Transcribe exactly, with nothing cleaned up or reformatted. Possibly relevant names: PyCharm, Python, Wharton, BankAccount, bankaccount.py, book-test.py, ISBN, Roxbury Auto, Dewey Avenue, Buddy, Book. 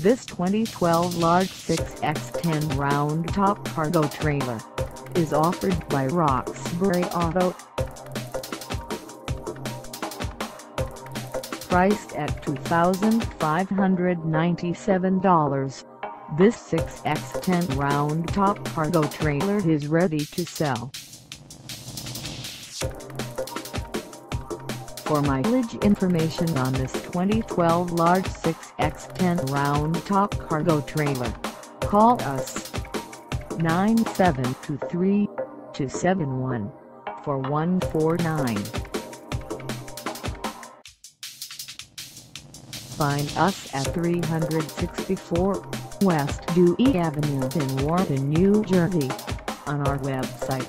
This twenty twelve large six by ten round top cargo trailer is offered by Roxbury Auto. Priced at two thousand five hundred ninety-seven dollars, this six by ten round top cargo trailer is ready to sell. For mileage information on this twenty twelve large six by ten round top cargo trailer, call us nine seven two three, two seven one, four one four nine. Find us at three sixty-four West Dewey Avenue in Wharton, New Jersey, on our website,